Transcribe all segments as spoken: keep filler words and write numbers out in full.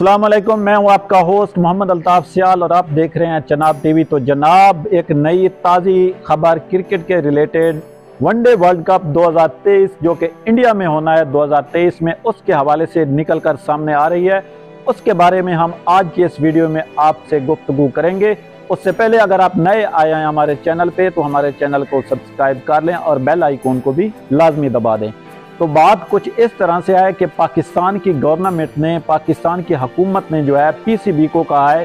अस्सलाम वालेकुम, मैं हूँ आपका होस्ट मोहम्मद अल्ताफ़ सियाल और आप देख रहे हैं चनाब टीवी। तो जनाब, एक नई ताज़ी खबर क्रिकेट के रिलेटेड, वनडे वर्ल्ड कप दो हज़ार तेईस जो कि इंडिया में होना है दो हज़ार तेईस में, उसके हवाले से निकलकर सामने आ रही है। उसके बारे में हम आज की इस वीडियो में आपसे गुफ्तगू करेंगे। उससे पहले अगर आप नए आए हैं हमारे चैनल पे तो हमारे चैनल को सब्सक्राइब कर लें और बेल आइकॉन को भी लाजमी दबा दें। तो बात कुछ इस तरह से है कि पाकिस्तान की गवर्नमेंट ने, पाकिस्तान की हुकूमत ने जो है पीसीबी को कहा है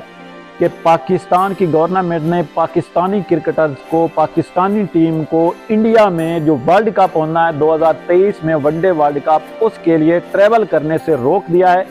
कि पाकिस्तान की गवर्नमेंट ने पाकिस्तानी क्रिकेटर्स को, पाकिस्तानी टीम को इंडिया में जो वर्ल्ड कप होना है दो हज़ार तेईस में वनडे वर्ल्ड कप, उसके लिए ट्रैवल करने से रोक दिया है।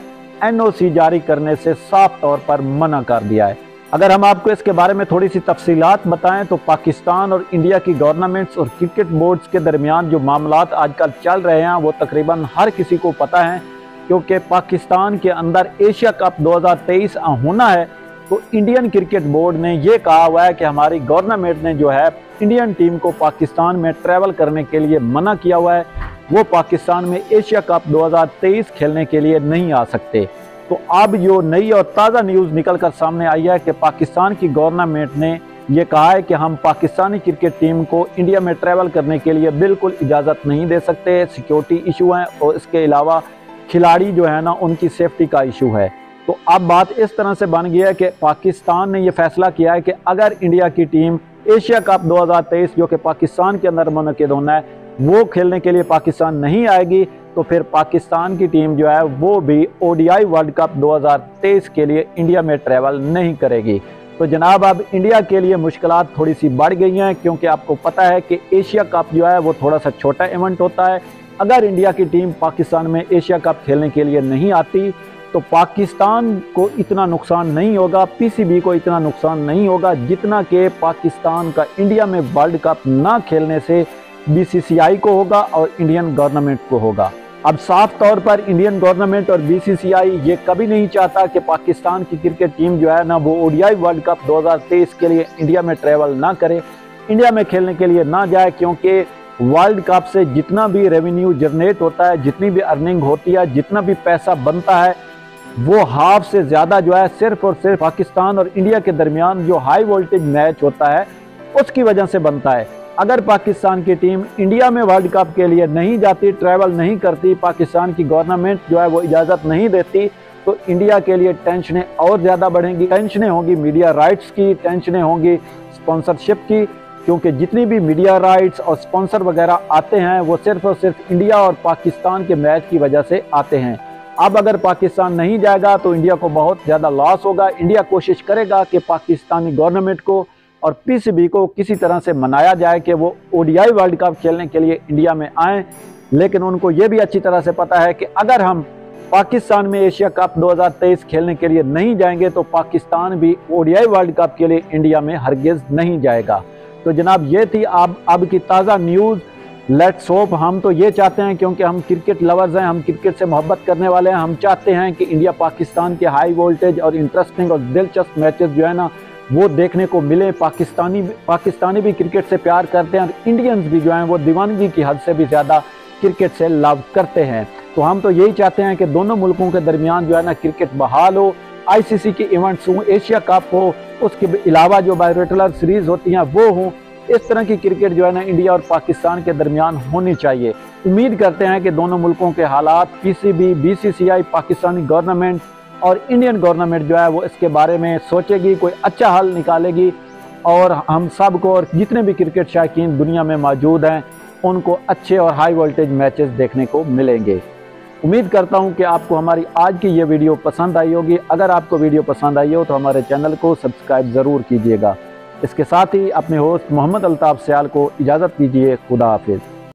एनओसी जारी करने से साफ तौर पर मना कर दिया है। अगर हम आपको इसके बारे में थोड़ी सी तफसीलात बताएं तो पाकिस्तान और इंडिया की गवर्नमेंट्स और क्रिकेट बोर्ड्स के दरमियान जो मामलात आजकल चल रहे हैं वो तकरीबन हर किसी को पता है, क्योंकि पाकिस्तान के अंदर एशिया कप दो हज़ार तेईस होना है। तो इंडियन क्रिकेट बोर्ड ने ये कहा हुआ है कि हमारी गवर्नमेंट ने जो है इंडियन टीम को पाकिस्तान में ट्रैवल करने के लिए मना किया हुआ है, वो पाकिस्तान में एशिया कप दो हज़ार तेईस खेलने के लिए नहीं आ सकते। तो अब जो नई और ताज़ा न्यूज़ निकल कर सामने आई है कि पाकिस्तान की गवर्नमेंट ने यह कहा है कि हम पाकिस्तानी क्रिकेट टीम को इंडिया में ट्रैवल करने के लिए बिल्कुल इजाज़त नहीं दे सकते। सिक्योरिटी इशू हैं और इसके अलावा खिलाड़ी जो है ना, उनकी सेफ्टी का इशू है। तो अब बात इस तरह से बन गई है कि पाकिस्तान ने यह फैसला किया है कि अगर इंडिया की टीम एशिया कप दो हज़ार तेईस जो कि पाकिस्तान के अंदर मुनक़िद होना है वो खेलने के लिए पाकिस्तान नहीं आएगी, तो फिर पाकिस्तान की टीम जो है वो भी ओडीआई वर्ल्ड कप दो हज़ार तेईस के लिए इंडिया में ट्रैवल नहीं करेगी। तो जनाब, अब इंडिया के लिए मुश्किलात थोड़ी सी बढ़ गई हैं, क्योंकि आपको पता है कि एशिया कप जो है वो थोड़ा सा छोटा इवेंट होता है। अगर इंडिया की टीम पाकिस्तान में एशिया कप खेलने के लिए नहीं आती तो पाकिस्तान को इतना नुकसान नहीं होगा, पीसीबी को इतना नुकसान नहीं होगा, जितना कि पाकिस्तान का इंडिया में वर्ल्ड कप ना खेलने से बीसीसीआई को होगा और इंडियन गवर्नमेंट को होगा। अब साफ तौर पर इंडियन गवर्नमेंट और बीसीसीआई ये कभी नहीं चाहता कि पाकिस्तान की क्रिकेट टीम जो है ना वो ओडीआई वर्ल्ड कप दो हज़ार तेईस के लिए इंडिया में ट्रैवल ना करे, इंडिया में खेलने के लिए ना जाए, क्योंकि वर्ल्ड कप से जितना भी रेवेन्यू जनरेट होता है, जितनी भी अर्निंग होती है, जितना भी पैसा बनता है, वो हाफ से ज़्यादा जो है सिर्फ और सिर्फ पाकिस्तान और इंडिया के दरमियान जो हाई वोल्टेज मैच होता है उसकी वजह से बनता है। अगर पाकिस्तान की टीम इंडिया में वर्ल्ड कप के लिए नहीं जाती, ट्रैवल नहीं करती, पाकिस्तान की गवर्नमेंट जो है वो इजाज़त नहीं देती, तो इंडिया के लिए टेंशनें और ज़्यादा बढ़ेंगी। टेंशनें होंगी मीडिया राइट्स की, टेंशनें होंगी स्पॉन्सरशिप की, क्योंकि जितनी भी मीडिया राइट्स और स्पॉन्सर वगैरह आते हैं वो सिर्फ और सिर्फ इंडिया और पाकिस्तान के मैच की वजह से आते हैं। अब अगर पाकिस्तान नहीं जाएगा तो इंडिया को बहुत ज़्यादा लॉस होगा। इंडिया कोशिश करेगा कि पाकिस्तानी गवर्नमेंट को और पीसीबी को किसी तरह से मनाया जाए कि वो ओडीआई वर्ल्ड कप खेलने के लिए इंडिया में आएँ, लेकिन उनको ये भी अच्छी तरह से पता है कि अगर हम पाकिस्तान में एशिया कप दो हज़ार तेईस खेलने के लिए नहीं जाएंगे तो पाकिस्तान भी ओडीआई वर्ल्ड कप के लिए इंडिया में हरगिज़ नहीं जाएगा। तो जनाब, ये थी अब अब की ताज़ा न्यूज़। लेट्स होप, हम तो ये चाहते हैं, क्योंकि हम क्रिकेट लवर्स हैं, हम क्रिकेट से मोहब्बत करने वाले हैं, हम चाहते हैं कि इंडिया पाकिस्तान के हाई वोल्टेज और इंटरेस्टिंग और दिलचस्प मैचेस जो है ना वो देखने को मिले। पाकिस्तानी पाकिस्तानी भी क्रिकेट से प्यार करते हैं और इंडियंस भी जो हैं वो दीवानगी की हद से भी ज़्यादा क्रिकेट से लव करते हैं। तो हम तो यही चाहते हैं कि दोनों मुल्कों के दरमियान जो है ना क्रिकेट बहाल हो, आईसीसी के इवेंट्स हों, एशिया कप हो, उसके अलावा जो बायलैटरल सीरीज़ होती हैं वो हों। इस तरह की क्रिकेट जो है ना इंडिया और पाकिस्तान के दरमियान होनी चाहिए। उम्मीद करते हैं कि दोनों मुल्कों के हालात, पीसीबी, बीसीसीआई, पाकिस्तानी गवर्नमेंट और इंडियन गवर्नमेंट जो है वो इसके बारे में सोचेगी, कोई अच्छा हल निकालेगी और हम सब को और जितने भी क्रिकेट शायकीन दुनिया में मौजूद हैं उनको अच्छे और हाई वोल्टेज मैचेस देखने को मिलेंगे। उम्मीद करता हूं कि आपको हमारी आज की ये वीडियो पसंद आई होगी। अगर आपको वीडियो पसंद आई हो तो हमारे चैनल को सब्सक्राइब ज़रूर कीजिएगा। इसके साथ ही अपने होस्ट मोहम्मद अल्ताफ़ सियाल को इजाज़त दीजिए। खुदा हाफिज़।